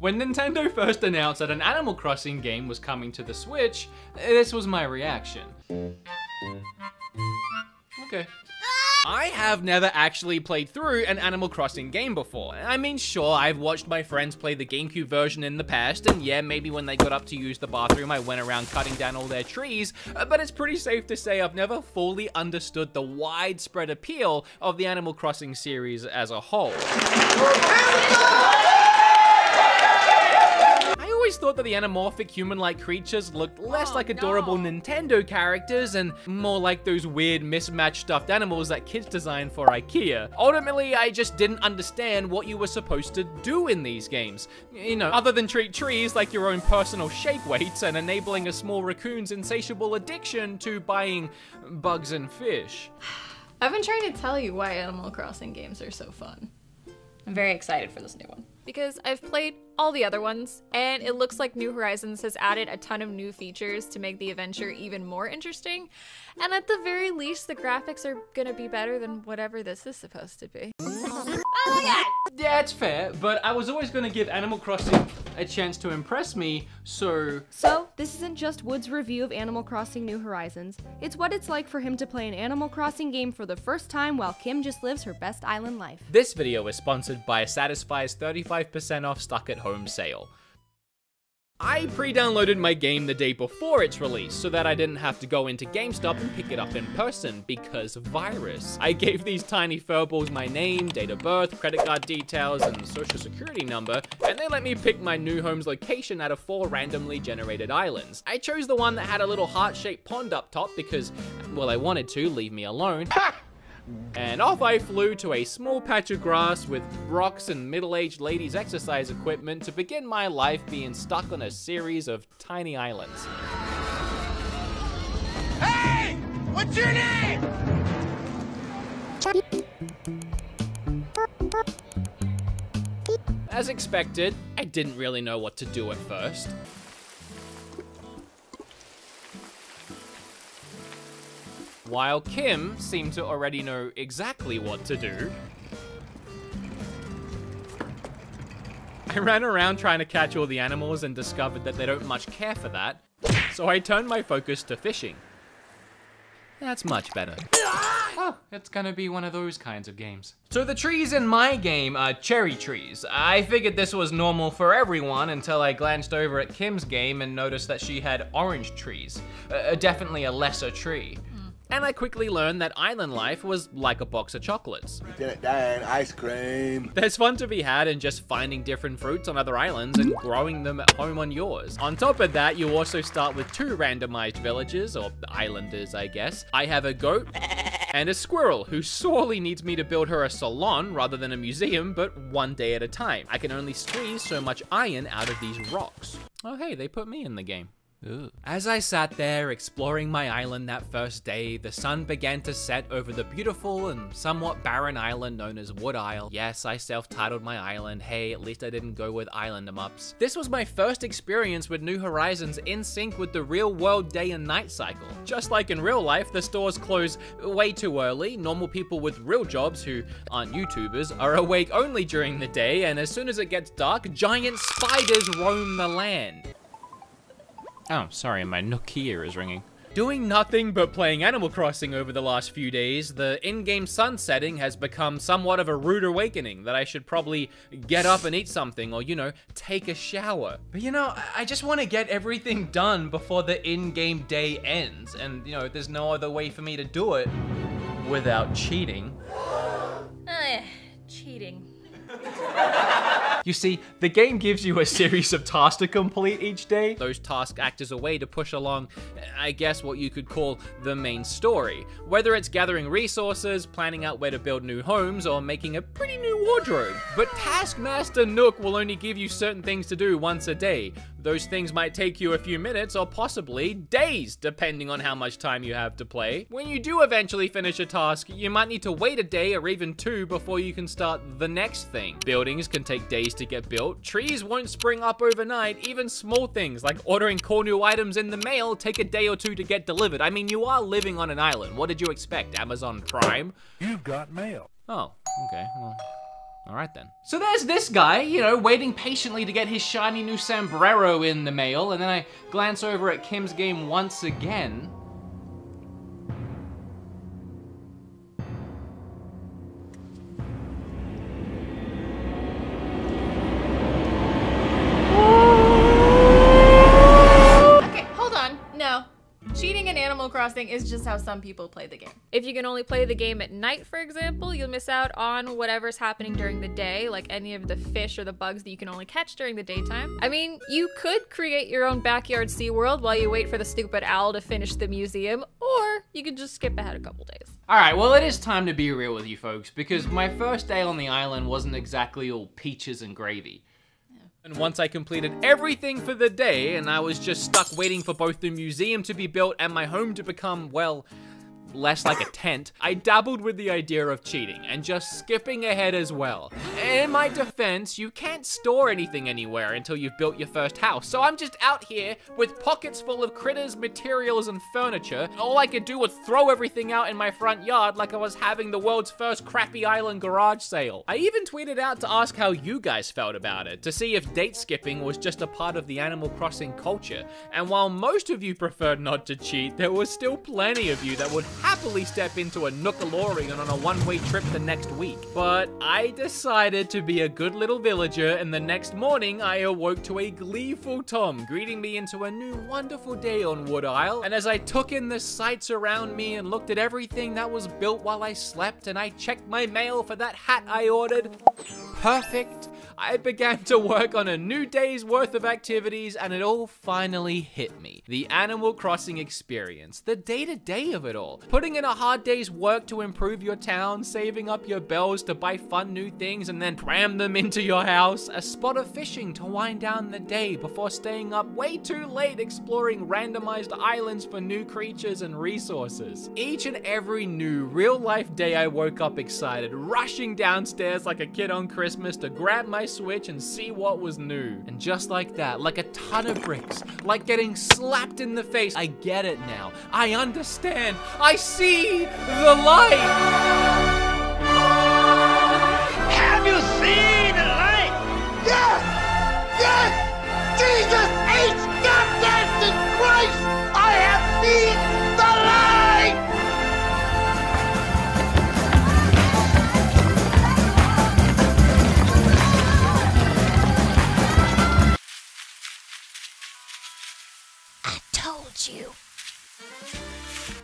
When Nintendo first announced that an Animal Crossing game was coming to the Switch, this was my reaction. Okay. I have never actually played through an Animal Crossing game before. I mean, sure, I've watched my friends play the GameCube version in the past, and yeah, maybe when they got up to use the bathroom, I went around cutting down all their trees, but it's pretty safe to say I've never fully understood the widespread appeal of the Animal Crossing series as a whole. I always thought that the anamorphic human-like creatures looked less like adorable Nintendo characters and more like those weird mismatched stuffed animals that kids design for IKEA. Ultimately, I just didn't understand what you were supposed to do in these games. You know, other than treat trees like your own personal shake weights and enabling a small raccoon's insatiable addiction to buying bugs and fish. I've been trying to tell you why Animal Crossing games are so fun. I'm very excited for this new one. Because I've played all the other ones, and it looks like New Horizons has added a ton of new features to make the adventure even more interesting, and at the very least, the graphics are gonna be better than whatever this is supposed to be. Oh my god! Yeah, it's fair, but I was always gonna give Animal Crossing a chance to impress me, so... So, this isn't just Wood's review of Animal Crossing New Horizons. It's what it's like for him to play an Animal Crossing game for the first time while Kim just lives her best island life. This video is sponsored by Satisfye's 35% off Stuck at Home sale. I pre-downloaded my game the day before its release so that I didn't have to go into GameStop and pick it up in person because virus. I gave these tiny furballs my name, date of birth, credit card details, and social security number, and they let me pick my new home's location out of 4 randomly generated islands. I chose the one that had a little heart-shaped pond up top because, well, I wanted to leave me alone. And off I flew to a small patch of grass with rocks and middle-aged ladies' exercise equipment to begin my life being stuck on a series of tiny islands. Hey! What's your name? As expected, I didn't really know what to do at first. While Kim seemed to already know exactly what to do. I ran around trying to catch all the animals and discovered that they don't much care for that, so I turned my focus to fishing. That's much better. Oh, it's gonna be one of those kinds of games. So the trees in my game are cherry trees. I figured this was normal for everyone until I glanced over at Kim's game and noticed that she had orange trees. Definitely a lesser tree. And I quickly learned that island life was like a box of chocolates. Lieutenant Dan, ice cream. There's fun to be had in just finding different fruits on other islands and growing them at home on yours. On top of that, you also start with 2 randomized villages, or islanders, I guess. I have a goat and a squirrel who sorely needs me to build her a salon rather than a museum, but one day at a time. I can only squeeze so much iron out of these rocks. Oh hey, they put me in the game. Ooh. As I sat there exploring my island that first day, the sun began to set over the beautiful and somewhat barren island known as Wood Isle. Yes, I self-titled my island. Hey, at least I didn't go with BEATEMUPS. This was my first experience with New Horizons in sync with the real world day and night cycle. Just like in real life, the stores close way too early. Normal people with real jobs who aren't YouTubers are awake only during the day, and as soon as it gets dark, giant spiders roam the land. Oh, sorry, my Nokia is ringing. Doing nothing but playing Animal Crossing over the last few days, the in-game sun setting has become somewhat of a rude awakening that I should probably get up and eat something or, you know, take a shower. But you know, I just want to get everything done before the in-game day ends, and you know, there's no other way for me to do it without cheating. Cheating. You see, the game gives you a series of tasks to complete each day. Those tasks act as a way to push along, I guess, what you could call the main story. Whether it's gathering resources, planning out where to build new homes, or making a pretty new wardrobe. But Taskmaster Nook will only give you certain things to do once a day. Those things might take you a few minutes or possibly days, depending on how much time you have to play. When you do eventually finish a task, you might need to wait a day or even 2 before you can start the next thing. Buildings can take days to get built. Trees won't spring up overnight. Even small things like ordering cool new items in the mail take a day or 2 to get delivered. I mean, you are living on an island. What did you expect? Amazon Prime? You've got mail. Oh, okay. Well, All right then. So there's this guy, you know, waiting patiently to get his shiny new sombrero in the mail, and then I glance over at Kim's game once again. Crossing is just how some people play the game. If you can only play the game at night, for example, you'll miss out on whatever's happening during the day, like any of the fish or the bugs that you can only catch during the daytime. I mean, you could create your own backyard SeaWorld while you wait for the stupid owl to finish the museum, or you could just skip ahead a couple days. Alright, well it is time to be real with you folks, because my first day on the island wasn't exactly all peaches and gravy. And once I completed everything for the day, and I was just stuck waiting for both the museum to be built and my home to become, well, less like a tent, I dabbled with the idea of cheating and just skipping ahead as well. In my defense, you can't store anything anywhere until you've built your first house, so I'm just out here with pockets full of critters, materials, and furniture. All I could do was throw everything out in my front yard like I was having the world's first crappy island garage sale. I even tweeted out to ask how you guys felt about it, to see if date skipping was just a part of the Animal Crossing culture, and while most of you preferred not to cheat, there was still plenty of you that would happily step into a Nookalorian on a one-way trip the next week. But I decided to be a good little villager, and the next morning I awoke to a gleeful Tom greeting me into a new wonderful day on Wood Isle. And as I took in the sights around me and looked at everything that was built while I slept, and I checked my mail for that hat I ordered, perfect, I began to work on a new day's worth of activities, and it all finally hit me. The Animal Crossing experience, the day-to-day of it all. Putting in a hard day's work to improve your town, saving up your bells to buy fun new things and then cram them into your house, a spot of fishing to wind down the day before staying up way too late exploring randomized islands for new creatures and resources. Each and every new real-life day I woke up excited, rushing downstairs like a kid on Christmas to grab my Switch and see what was new. And just like that, like a ton of bricks, like getting slapped in the face, I get it now. I understand. I see the light. Have you seen the light? Yes! Yes! Jesus H. God's Christ! I have seen the light! You.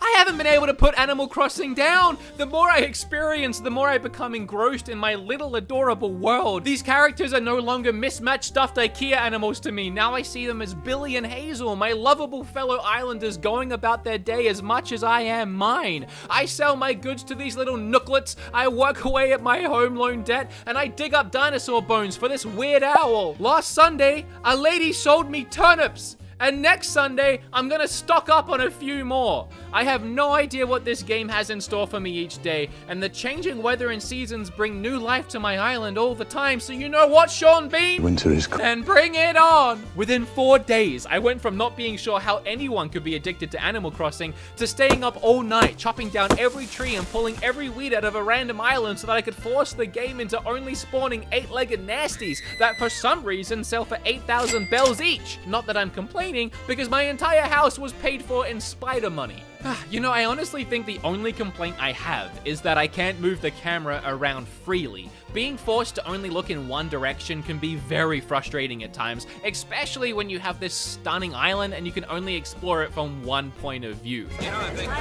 I haven't been able to put Animal Crossing down. The more I experience, the more I become engrossed in my little adorable world. These characters are no longer mismatched stuffed IKEA animals to me. Now I see them as Billy and Hazel, my lovable fellow islanders going about their day as much as I am mine. I sell my goods to these little nooklets, I work away at my home loan debt, and I dig up dinosaur bones for this weird owl. Last Sunday, a lady sold me turnips. And next Sunday, I'm gonna stock up on a few more. I have no idea what this game has in store for me each day, and the changing weather and seasons bring new life to my island all the time, so you know what, Sean Bean? Winter is coming. And bring it on! Within 4 days, I went from not being sure how anyone could be addicted to Animal Crossing to staying up all night, chopping down every tree and pulling every weed out of a random island so that I could force the game into only spawning 8-legged nasties that for some reason sell for 8,000 bells each. Not that I'm complaining, because my entire house was paid for in spider money. You know, I honestly think the only complaint I have is that I can't move the camera around freely. Being forced to only look in one direction can be very frustrating at times, especially when you have this stunning island and you can only explore it from one point of view. You know, I think...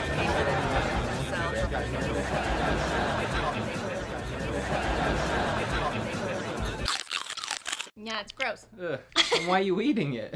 Yeah, it's gross. Ugh. Why are you eating it?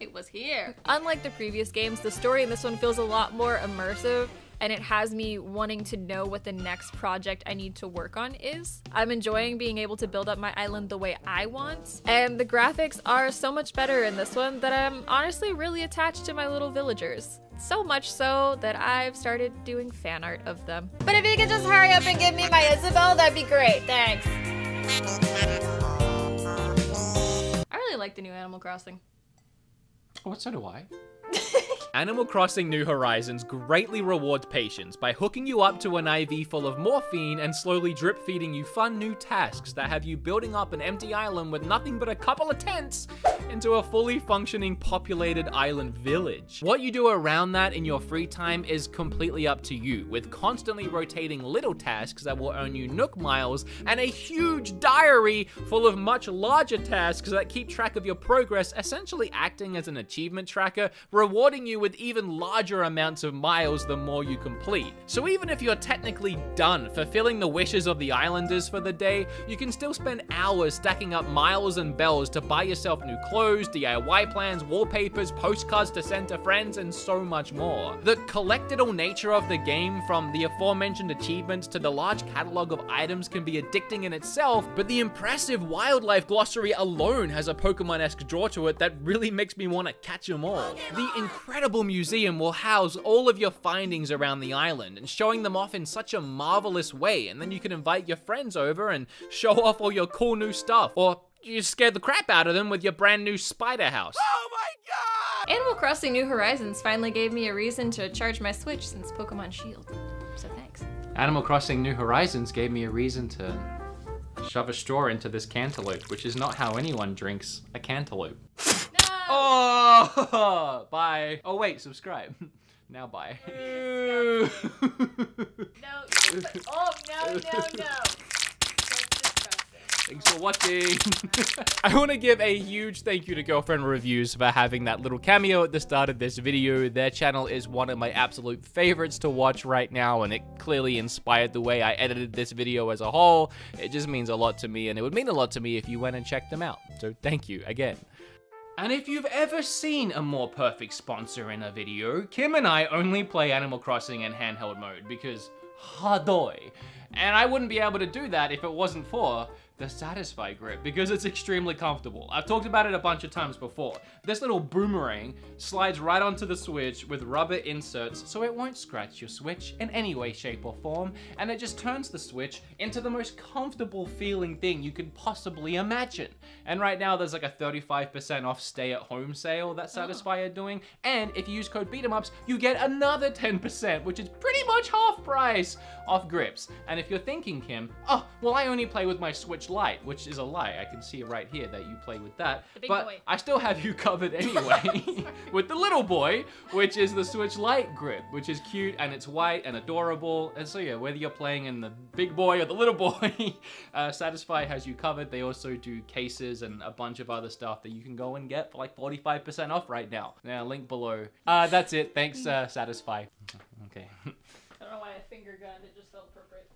It was here. Unlike the previous games, the story in this one feels a lot more immersive, and it has me wanting to know what the next project I need to work on is. I'm enjoying being able to build up my island the way I want, and the graphics are so much better in this one that I'm honestly really attached to my little villagers. So much so that I've started doing fan art of them. But if you could just hurry up and give me my Isabel, that'd be great, thanks. I really like the new Animal Crossing. What so do I? Animal Crossing New Horizons greatly rewards patience by hooking you up to an IV full of morphine and slowly drip-feeding you fun new tasks that have you building up an empty island with nothing but a couple of tents into a fully functioning populated island village. What you do around that in your free time is completely up to you, with constantly rotating little tasks that will earn you Nook miles and a huge diary full of much larger tasks that keep track of your progress, essentially acting as an achievement tracker, rewarding you with even larger amounts of miles the more you complete. So even if you're technically done fulfilling the wishes of the islanders for the day, you can still spend hours stacking up miles and bells to buy yourself new clothes, DIY plans, wallpapers, postcards to send to friends, and so much more. The collectible nature of the game, from the aforementioned achievements to the large catalog of items, can be addicting in itself, but the impressive wildlife glossary alone has a Pokemon-esque draw to it that really makes me want to catch them all. The incredible museum will house all of your findings around the island, and showing them off in such a marvelous way, and then you can invite your friends over and show off all your cool new stuff, or you scare the crap out of them with your brand new spider house. Oh my god! Animal Crossing New Horizons finally gave me a reason to charge my Switch since Pokemon Shield, so thanks. Animal Crossing New Horizons gave me a reason to shove a straw into this cantaloupe, which is not how anyone drinks a cantaloupe. No! Oh, bye. Oh wait, subscribe. Now bye. No, oh no. Thanks for watching. I want to give a huge thank you to Girlfriend Reviews for having that little cameo at the start of this video. Their channel is one of my absolute favorites to watch right now, and it clearly inspired the way I edited this video as a whole. It just means a lot to me, and it would mean a lot to me if you went and checked them out. So thank you again. And if you've ever seen a more perfect sponsor in a video, Kim and I only play Animal Crossing in handheld mode because hadoi. And I wouldn't be able to do that if it wasn't for the Satisfye grip, because it's extremely comfortable. I've talked about it a bunch of times before. This little boomerang slides right onto the Switch with rubber inserts so it won't scratch your Switch in any way, shape, or form, and it just turns the Switch into the most comfortable feeling thing you could possibly imagine. And right now there's like a 35% off stay-at-home sale that Satisfye are doing, and if you use code BEATEMUPS, you get another 10%, which is pretty much half price off grips. And if you're thinking, Kim, oh, well I only play with my Switch Lite, which is a lie. I can see right here that you play with that, but boy. I still have you covered anyway with the little boy, which is the Switch Lite grip, which is cute and it's white and adorable. And so yeah, whether you're playing in the big boy or the little boy, Satisfye has you covered. They also do cases and a bunch of other stuff that you can go and get for like 45% off right now. Now link below. That's it. Thanks, Satisfye. Okay. I don't know why I finger gunned. It just felt perfect.